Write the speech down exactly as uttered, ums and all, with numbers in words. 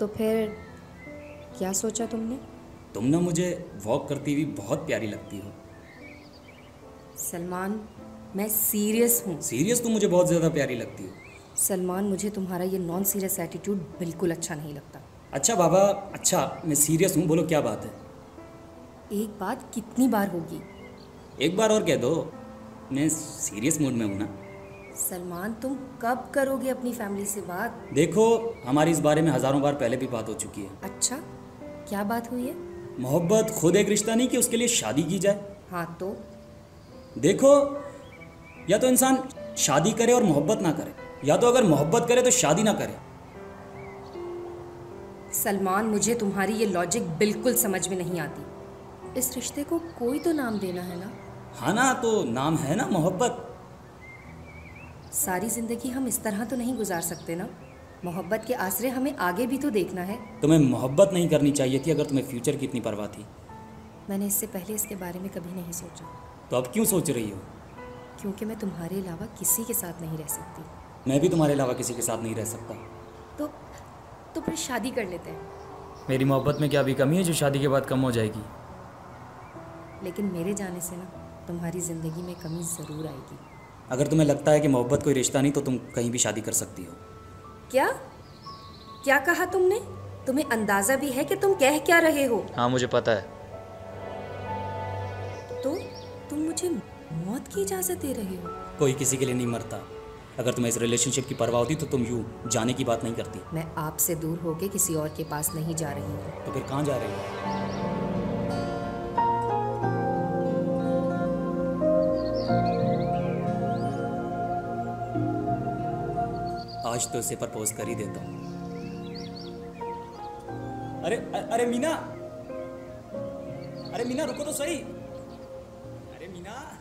तो फिर क्या सोचा तुमने? तुम ना मुझे वॉक करती हुई बहुत प्यारी लगती हो। सलमान, मैं सीरियस हूँ। सीरियस? तुम मुझे बहुत ज़्यादा प्यारी लगती हो। सलमान, मुझे तुम्हारा ये नॉन सीरियस एटीट्यूड बिल्कुल अच्छा नहीं लगता। अच्छा बाबा, अच्छा, मैं सीरियस हूँ। बोलो क्या बात है। एक बात कितनी बार होगी? एक बार और कह दो। मैं सीरियस मूड में हूँ ना। सलमान, तुम कब करोगे अपनी फैमिली से बात? देखो, हमारी इस बारे में हजारों बार पहले भी बात हो चुकी है। अच्छा, क्या बात हुई है? मोहब्बत खुद एक रिश्ता नहीं कि उसके लिए शादी की जाए। हाँ तो? देखो, या तो इंसान शादी करे और मोहब्बत ना करे, या तो अगर मोहब्बत करे तो शादी ना करे। सलमान, मुझे तुम्हारी ये लॉजिक बिल्कुल समझ में नहीं आती। इस रिश्ते को कोई तो नाम देना है ना। हाँ ना, तो नाम है ना मोहब्बत। सारी जिंदगी हम इस तरह तो नहीं गुजार सकते ना। मोहब्बत के आसरे हमें आगे भी तो देखना है। तुम्हें मोहब्बत नहीं करनी चाहिए थी अगर तुम्हें फ्यूचर की इतनी परवाह थी। मैंने इससे पहले इसके बारे में कभी नहीं सोचा। तो अब क्यों सोच रही हो? क्योंकि मैं तुम्हारे अलावा किसी के साथ नहीं रह सकती। मैं भी तुम्हारे अलावा किसी के साथ नहीं रह सकता। तो तो फिर शादी कर लेते हैं। मेरी मोहब्बत में क्या अभी कमी है जो शादी के बाद कम हो जाएगी? लेकिन मेरे जाने से ना तुम्हारी ज़िंदगी में कमी ज़रूर आएगी। अगर तुम्हें लगता है कि मोहब्बत कोई रिश्ता नहीं तो तुम कहीं भी शादी कर सकती हो। क्या क्या कहा तुमने? तुम्हें अंदाज़ा भी है कि तुम कह क्या रहे हो? हाँ, मुझे पता है। तो तुम मुझे मौत की इजाज़त दे रहे हो? कोई किसी के लिए नहीं मरता। अगर तुम्हें इस रिलेशनशिप की परवाह होती तो तुम यूँ जाने की बात नहीं करती। मैं आपसे दूर होके किसी और के पास नहीं जा रही हूँ। तो फिर कहाँ जा रही हो? आज तो इसे प्रपोज कर ही देता हूँ। अरे अरे मीना, अरे मीना रुको तो सही। अरे मीना।